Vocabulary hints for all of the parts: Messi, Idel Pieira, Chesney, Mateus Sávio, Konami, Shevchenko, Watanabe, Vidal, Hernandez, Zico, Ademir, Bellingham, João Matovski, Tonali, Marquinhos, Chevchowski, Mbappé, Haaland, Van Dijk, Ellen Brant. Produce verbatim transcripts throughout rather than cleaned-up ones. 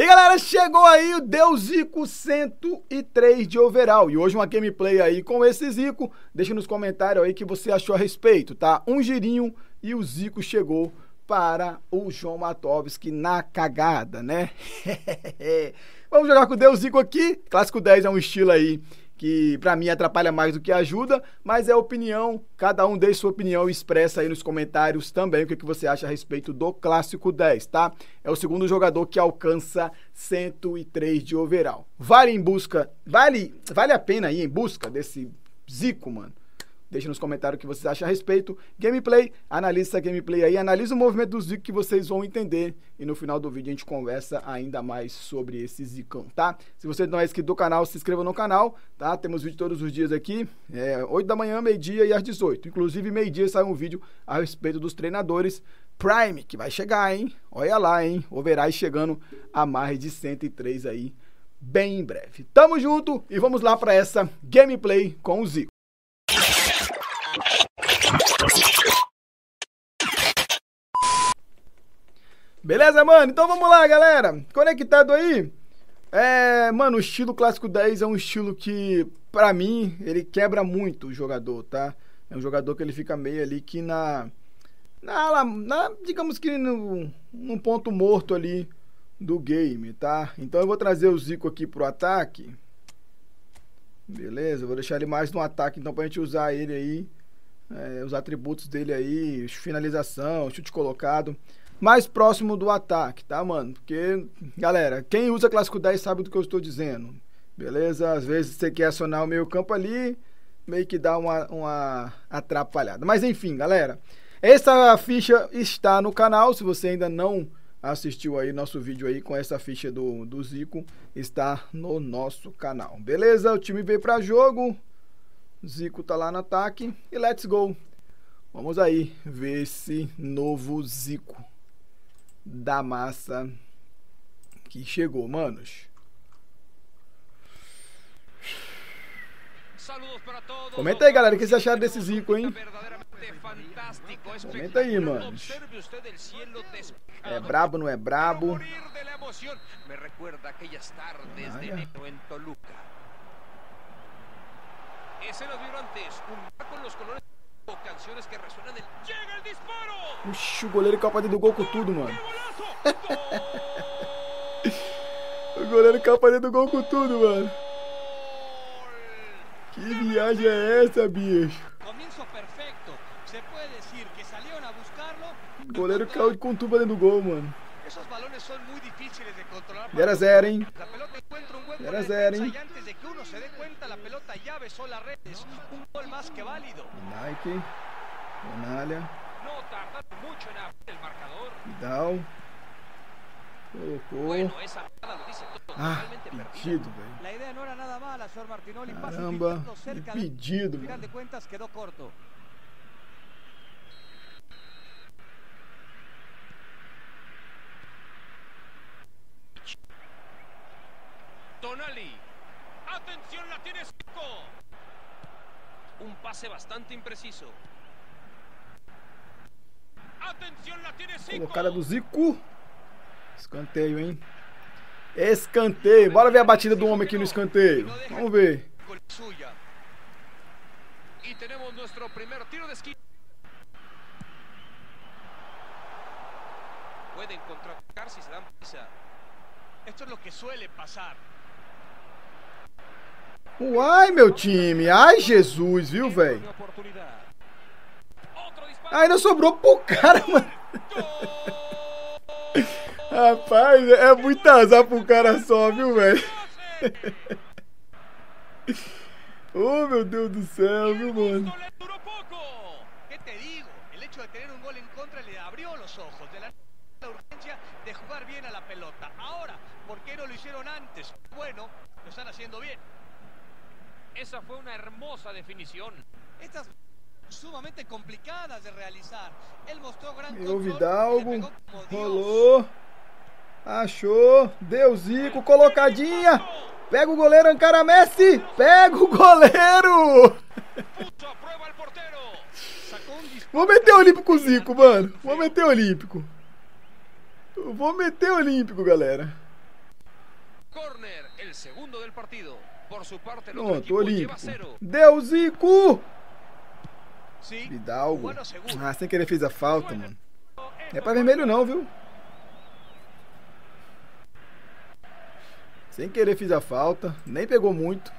E galera, chegou aí o Deus Zico cento e três de overall. E hoje uma gameplay aí com esse Zico. Deixa nos comentários aí o que você achou a respeito, tá? Um girinho e o Zico chegou para o João Matovski na cagada, né? Vamos jogar com o Deus Zico aqui. Clássico dez é um estilo aí que pra mim atrapalha mais do que ajuda, mas é opinião, cada um deixa sua opinião e expressa aí nos comentários também o que você acha a respeito do Clássico dez, tá? É o segundo jogador que alcança cento e três de overall. Vale em busca, vale, vale a pena ir em busca desse Zico, mano? Deixa nos comentários o que vocês acham a respeito. Gameplay, analisa essa gameplay aí, analisa o movimento do Zico que vocês vão entender. E no final do vídeo a gente conversa ainda mais sobre esse Zicão, tá? Se você não é inscrito do canal, se inscreva no canal, tá? Temos vídeo todos os dias aqui, é, oito da manhã, meio-dia e às dezoito. Inclusive, meio-dia sai um vídeo a respeito dos treinadores Prime, que vai chegar, hein? Olha lá, hein? Overall chegando a mais de cento e três aí, bem em breve. Tamo junto e vamos lá pra essa gameplay com o Zico. Beleza, mano? Então vamos lá, galera. Conectado aí? É, mano, o estilo Clássico dez é um estilo que, pra mim, ele quebra muito o jogador, tá? É um jogador que ele fica meio ali que na... na, na digamos que no, num ponto morto ali do game, tá? Então eu vou trazer o Zico aqui pro ataque. Beleza, eu vou deixar ele mais no ataque, então, pra gente usar ele aí. É, os atributos dele aí, finalização, chute colocado... mais próximo do ataque, tá, mano? Porque, galera, quem usa Clássico dez sabe do que eu estou dizendo, beleza? Às vezes você quer acionar o meio campo ali, meio que dá uma, uma atrapalhada. Mas, enfim, galera, essa ficha está no canal. Se você ainda não assistiu aí nosso vídeo aí com essa ficha do, do Zico, está no nosso canal, beleza? O time veio para jogo, Zico tá lá no ataque e let's go. Vamos aí ver esse novo Zico da massa que chegou, manos. Comenta aí, galera, o que vocês acharam desse Zico, hein? Comenta aí, manos. É brabo, não é brabo? Ah, é. Oxi, o goleiro capa dentro do gol com tudo, mano. O goleiro capa dentro do gol com tudo, mano. Que viagem é essa, bicho? O goleiro caiu com tudo dentro do gol, mano. zero a zero, hein? zero a zero, hein? Nike. Bonalha. Vidal. Colocou. Ah, pedido, velho. Caramba. Que pedido, mano. Tonali. Atención, la tiene Zico. Un pase bastante impreciso. Atención, la tiene Zico. Colocada do Zico. Escanteio, hein? Escanteio. Bora ver a batida do homem aqui no escanteio. Vamos ver. E temos nosso primeiro tiro de esquina. Podem contratar se se dão prisa. Esto es lo que suele pasar. Uai, meu time. Ai, Jesus, viu, velho? Ainda sobrou pro cara, mano. Rapaz, é muito azar pro cara só, viu, velho? Oh, meu Deus do céu, viu, mano? Essa foi uma hermosa definição. Estas sumamente complicadas de realizar. Ele mostrou grande controle. Vidalgo rolou. Achou. Deu Zico, colocadinha. Pega o goleiro, encara Messi. Pega o goleiro. Vou meter o Olímpico Zico, mano. Vou meter o Olímpico. Vou meter o Olímpico, galera. Pronto, Olímpico. Deu Zico! Hidalgo. Ah, sem querer fez a falta, mano. Não é pra vermelho não, viu? Sem querer fiz a falta. Nem pegou muito.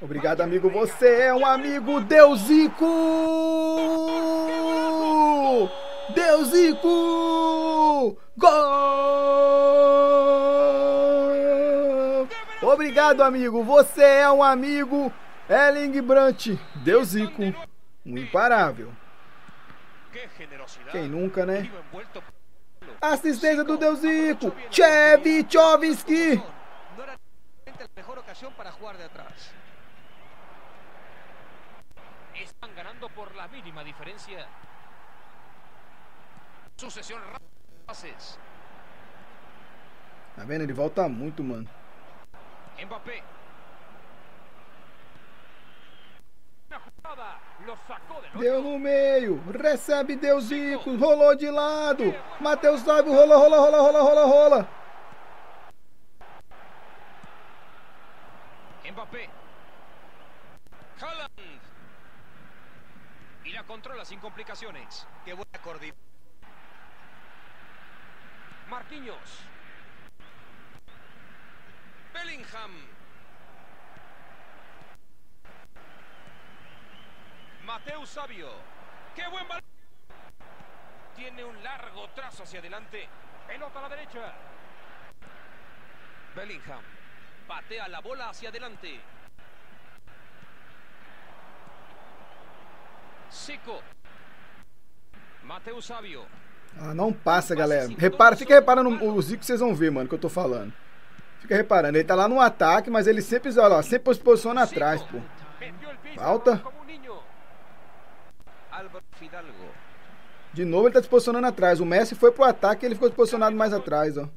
Obrigado, amigo. Você é um amigo. Deu Zico! Deu Zico! Gol! Obrigado, amigo. Você é um amigo. Ellen Brant. Deu Zico. Um imparável. Quem nunca, né? Assistência do Deu Zico. Chevchowski. Están ganando por la mínima diferencia. Sucesión rápida de pases. Tá vendo? Ele volta muito, mano. Mbappé. Deu no meio. Recebe, deu Zico. Rolou de lado. Mateus Sávio. Rola, rola, rola, rola, rola, rola. Mbappé. Haaland. Y la controla sin complicaciones. Qué buena coordinación. Marquinhos. Bellingham. Mateus Sávio. Qué buen balón. Tiene un largo trazo hacia adelante. Pelota a la derecha. Bellingham. Patea la bola hacia adelante. Zico. Mateus Sávio. Ah, não passa, galera. Repara, fica reparando o Zico, vocês vão ver, mano, que eu tô falando. Fica reparando, ele tá lá no ataque, mas ele sempre, olha lá, sempre se posiciona atrás, pô. Falta. De novo ele tá se posicionando atrás. O Messi foi pro ataque e ele ficou se posicionado mais atrás, ó.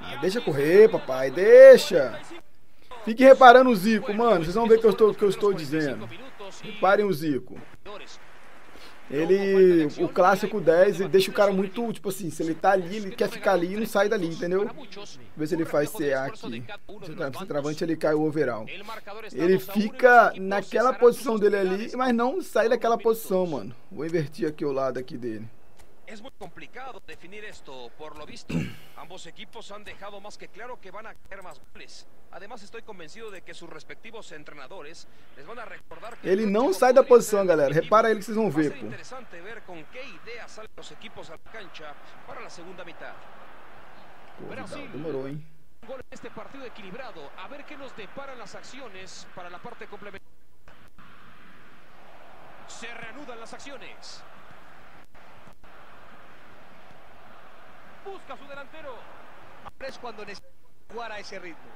Ah, deixa correr, papai, deixa. Fique reparando o Zico, mano. Vocês vão ver o que eu estou, que eu estou dizendo. Reparem o Zico. Ele, o clássico dez, ele deixa o cara muito, tipo assim, se ele tá ali, ele quer ficar ali e não sai dali, entendeu? Vê se ele faz C A aqui. Se travante, ele cai o overall. Ele fica naquela posição dele ali, mas não sai daquela posição, mano. Vou invertir aqui o lado aqui dele. Es muy complicado definir esto, por lo visto. Ambos equipos han dejado más que claro que van a caer más goles. Además, estoy convencido de que sus respectivos entrenadores les van a recordar que... Ele não sai da posição, galera. Repara ele que vocês vão ver, pô. É interessante ver com que ideia saem os equipos à cancha para a segunda metade. Brasil demorou, hein? Um gol neste partido equilibrado. A ver que nos deparam as ações para a parte complementar. Se reanudam as ações. Busca su delantero. Es cuando necesita jugar a ese ritmo.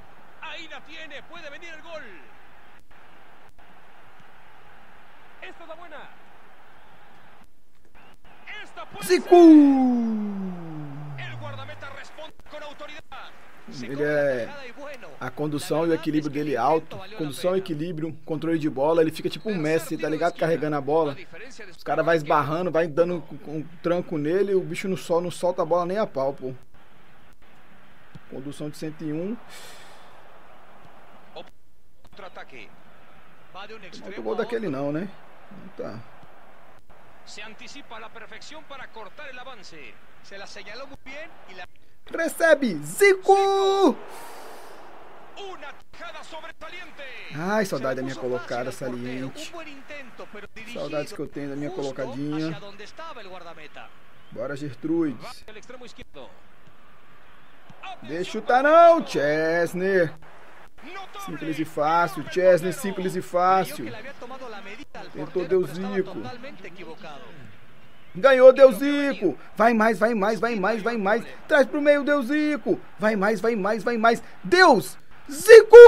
Ahí la tiene, puede venir el gol. Esta es la buena. Esta puede ser. El guardameta responde con autoridad. Ele é a condução e o equilíbrio dele alto, condução, equilíbrio, controle de bola, ele fica tipo um Messi, tá ligado? Carregando a bola, os caras vai esbarrando, vai dando um tranco nele, o bicho no sol, não solta a bola nem a pau, pô. Condução de cento e um. Não tomou daquele não, né? Não tá. Se anticipa a perfeição para cortar o avanço. Se la señaló muy bien y la... Recebe, Zico! Ai, saudade da minha colocada saliente. Saudades que eu tenho da minha colocadinha. Bora, Gertrudes. Deixa chutar não, Chesney. Simples e fácil, Chesney, simples e fácil. Tentou, deu Zico. Ganhou, deu Zico. Vai mais, vai mais, vai mais, vai mais. Traz pro meio, deu Zico. Vai mais, vai mais, vai mais. Deus! Zico!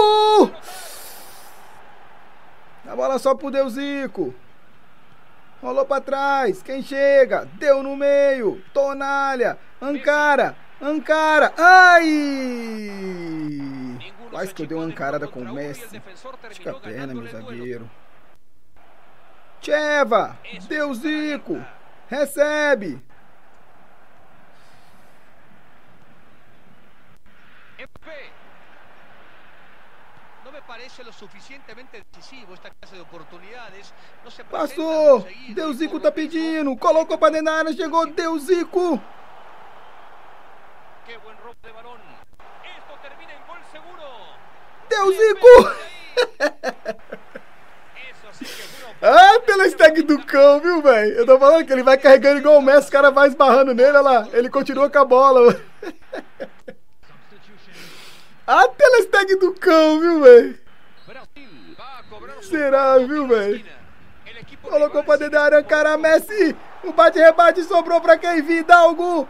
A bola só pro Deus Zico. Rolou pra trás. Quem chega? Deu no meio. Tonalha. Ancara. Ancara. Ai! Quase que eu dei uma ancarada com o Messi. Estica a perna, meu zagueiro. Cheva. Deu Zico. Recebe. Passou. Deus Zico tá pedindo. Colocou pra dentro da área. Chegou. Deus Zico. Deus Zico. Ah, pela stack do cão, viu, velho? Eu tô falando que ele vai carregando igual o Messi, o cara vai esbarrando nele, olha lá. Ele continua com a bola. Ah, pela stack do cão, viu, velho? Será, viu, velho? Colocou pra dentro da área, cara, Messi. O bate-rebate sobrou pra quem? Vidalgo.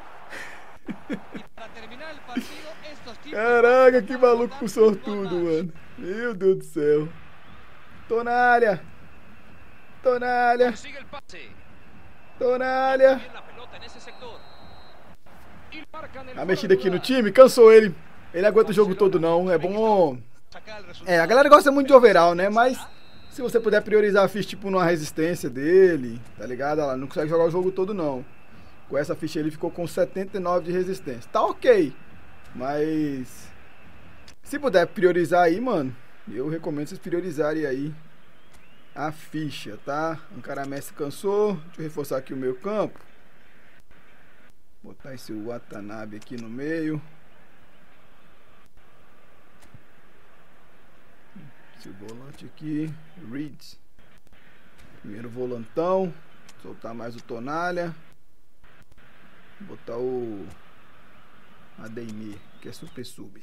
Caraca, que maluco com sortudo, mano. Meu Deus do céu. Tô na área. Tonalha. Tonalha. A mexida aqui no time, cansou ele. Ele aguenta o jogo todo não, é bom. É, a galera gosta muito de overall, né? Mas se você puder priorizar a ficha tipo numa resistência dele, tá ligado? Ela não consegue jogar o jogo todo não. Com essa ficha ele ficou com setenta e nove de resistência. Tá ok, mas se puder priorizar aí, mano, eu recomendo vocês priorizarem aí a ficha, tá? Ancara Messi cansou. Deixa eu reforçar aqui o meio campo. Botar esse Watanabe aqui no meio. Esse volante aqui. Reed. Primeiro volantão. Soltar mais o Tonalha. Botar o Ademir, que é super sub.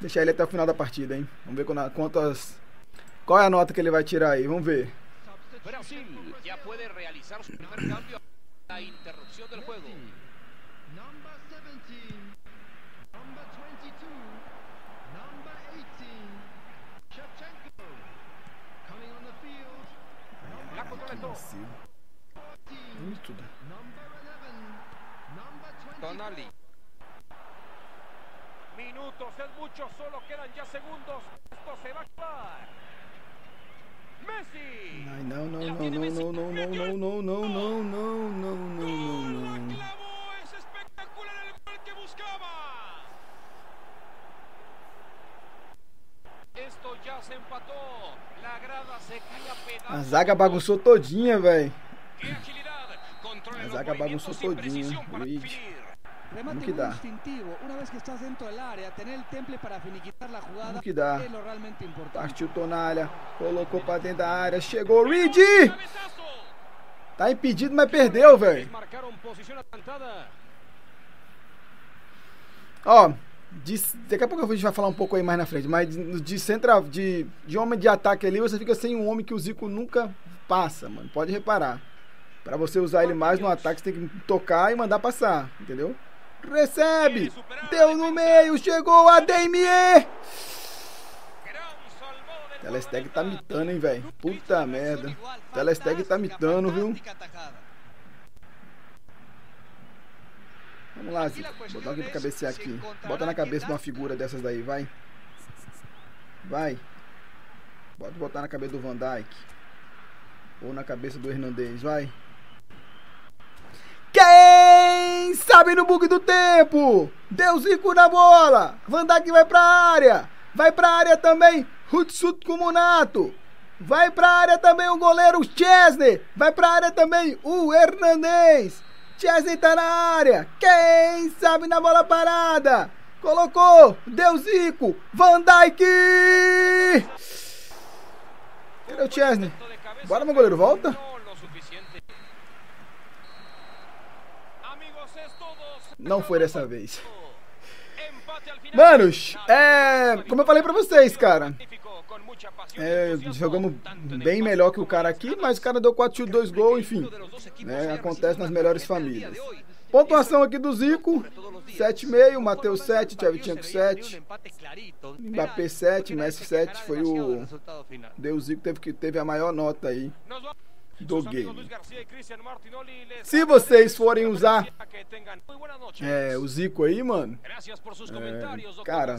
Deixar ele até o final da partida, hein? Vamos ver quantas... Qual é a nota que ele vai tirar aí? Vamos ver. Tonali. Minutos es mucho, solo quedan ya segundos. Esto se va a acabar. Ai, não, não, não, não, não, não, não, não, não, não, não, não, não, não. A zaga bagunçou todinha, velho. A zaga bagunçou todinha. Como que dá? Como que dá? Partiu Tonalha. Colocou pra dentro da área. Chegou Reed. Tá impedido, mas perdeu, velho. Ó, de, daqui a pouco a gente vai falar um pouco aí mais na frente. Mas de, centra, de, de homem de ataque ali, você fica sem um homem que o Zico nunca passa, mano. Pode reparar. Pra você usar ele mais no ataque, você tem que tocar e mandar passar, entendeu? Recebe! Deu no meio! Chegou a Ademir! Telestag tá mitando, hein, velho? Puta merda! Telestag tá mitando, viu? Vamos lá, Zico. Botar alguém pra cabecear aqui. Bota na cabeça de uma figura dessas daí, vai. Vai. Pode botar na cabeça do Van Dijk. Ou na cabeça do Hernandez, vai. Quem sabe no bug do tempo. Deu Zico na bola. Van Dijk vai pra área. Vai pra área também. Hutsut Kumunato. Vai pra área também o goleiro Chesney. Vai pra área também o Hernandez. Chesney tá na área. Quem sabe na bola parada. Colocou. Deu Zico. Van Dijk. Cadê o Chesney? Bora, meu goleiro. Volta. Não foi dessa vez. Manos, é... Como eu falei pra vocês, cara. É, jogamos bem melhor que o cara aqui, mas o cara deu quatro tiros, dois gols, enfim. Né, acontece nas melhores famílias. Pontuação aqui do Zico, sete vírgula cinco, Mateus sete, Shevchenko sete, Mbappé sete, Messi sete, foi o... Deu o Zico, teve, que, teve a maior nota aí do game. Se vocês forem usar é, o Zico aí, mano, é, cara...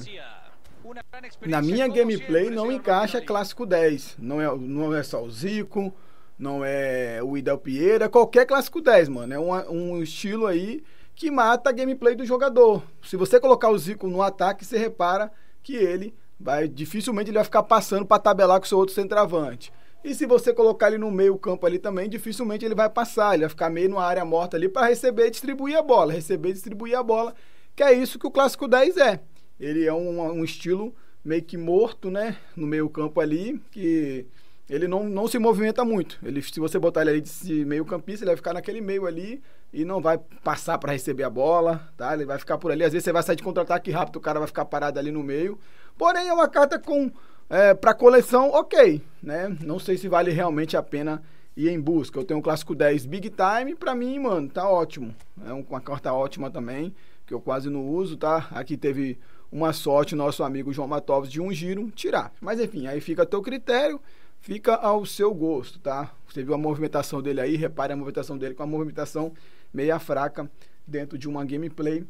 Na minha gameplay não encaixa clássico dez. Não é, não é só o Zico, não é o Idel Pieira, qualquer clássico dez, mano. É um, um estilo aí que mata a gameplay do jogador. Se você colocar o Zico no ataque, você repara que ele vai... Dificilmente ele vai ficar passando para tabelar com o seu outro centroavante. E se você colocar ele no meio campo ali também, dificilmente ele vai passar. Ele vai ficar meio numa área morta ali para receber e distribuir a bola. Receber e distribuir a bola, que é isso que o clássico dez é. Ele é um, um estilo meio que morto, né? No meio campo ali, que ele não, não se movimenta muito. Ele, se você botar ele ali de meio campista, ele vai ficar naquele meio ali e não vai passar para receber a bola, tá? Ele vai ficar por ali. Às vezes você vai sair de contra-ataque rápido, o cara vai ficar parado ali no meio. Porém, é uma carta com é, para coleção, ok, né? Não sei se vale realmente a pena ir em busca. Eu tenho um clássico dez Big Time, para mim, mano, tá ótimo. É uma carta ótima também, que eu quase não uso, tá? Aqui teve... Uma sorte, nosso amigo João Matovski, de um giro, tirar. Mas enfim, aí fica a teu critério, fica ao seu gosto, tá? Você viu a movimentação dele aí, repare a movimentação dele, com a movimentação meia fraca dentro de uma gameplay.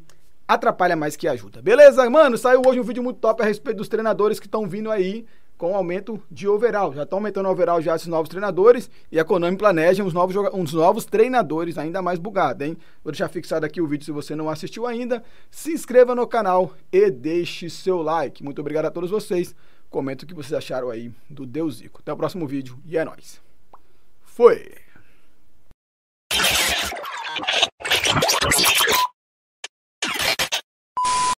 Atrapalha mais que ajuda. Beleza, mano? Saiu hoje um vídeo muito top a respeito dos treinadores que estão vindo aí com aumento de overall. Já estão aumentando o overall já esses novos treinadores e a Konami planeja uns novos, uns novos treinadores ainda mais bugados, hein? Vou deixar fixado aqui o vídeo se você não assistiu ainda. Se inscreva no canal e deixe seu like. Muito obrigado a todos vocês. Comenta o que vocês acharam aí do Deus Zico. Até o próximo vídeo e é nóis. Foi!